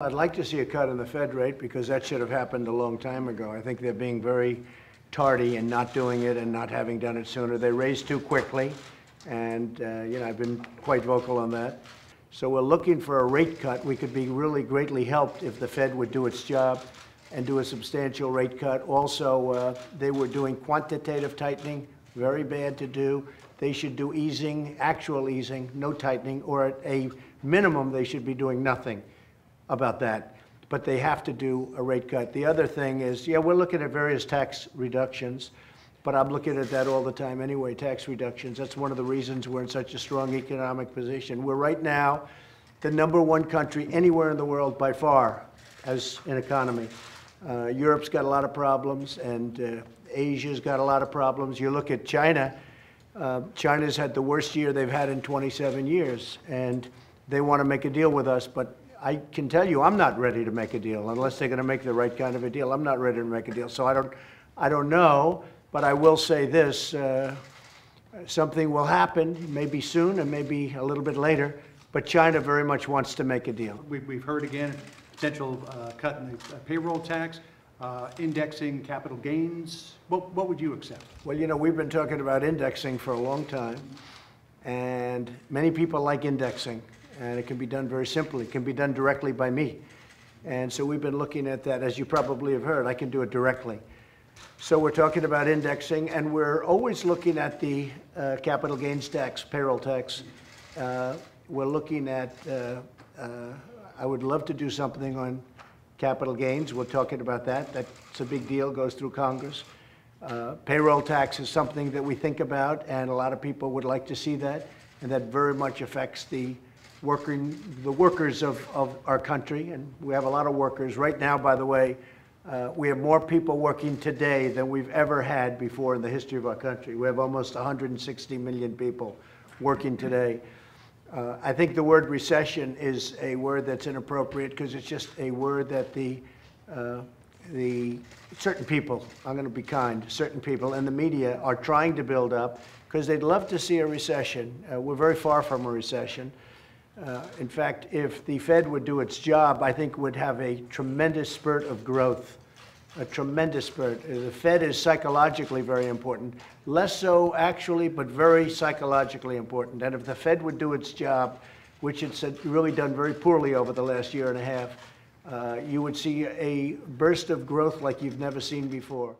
I'd like to see a cut in the Fed rate because that should have happened a long time ago. I think they're being very tardy in not doing it and not having done it sooner. They raised too quickly, and you know, I've been quite vocal on that. So we're looking for a rate cut. We could be really greatly helped if the Fed would do its job and do a substantial rate cut. Also, they were doing quantitative tightening, very bad to do. They should do easing, actual easing, no tightening, or at a minimum, they should be doing nothing about that, but they have to do a rate cut. The other thing is, yeah, we're looking at various tax reductions, but I'm looking at that all the time anyway, tax reductions. That's one of the reasons we're in such a strong economic position. We're right now the #1 country anywhere in the world by far as an economy. Europe's got a lot of problems, and Asia's got a lot of problems. You look at China, China's had the worst year they've had in 27 years, and they want to make a deal with us, but I can tell you I'm not ready to make a deal unless they're going to make the right kind of a deal. I'm not ready to make a deal, so I don't know, but I will say this. Something will happen, maybe soon and maybe a little bit later, but China very much wants to make a deal. We've heard again potential cut in the payroll tax, indexing capital gains. What would you accept? Well, you know, we've been talking about indexing for a long time, and many people like indexing. And it can be done very simply. It can be done directly by me. And so we've been looking at that. As you probably have heard, I can do it directly. So we're talking about indexing, and we're always looking at the capital gains tax, payroll tax. We're looking at, I would love to do something on capital gains. We're talking about that. That's a big deal, goes through Congress. Payroll tax is something that we think about, and a lot of people would like to see that, and that very much affects the workers of our country, and we have a lot of workers. Right now, by the way, we have more people working today than we've ever had before in the history of our country. We have almost 160 million people working today. I think the word recession is a word that's inappropriate because it's just a word that the certain people, I'm going to be kind, certain people and the media are trying to build up because they'd love to see a recession. We're very far from a recession. In fact, if the Fed would do its job, I think we'd have a tremendous spurt of growth, a tremendous spurt. The Fed is psychologically very important, less so actually, but very psychologically important. And if the Fed would do its job, which it's really done very poorly over the last year and a half, you would see a burst of growth like you've never seen before.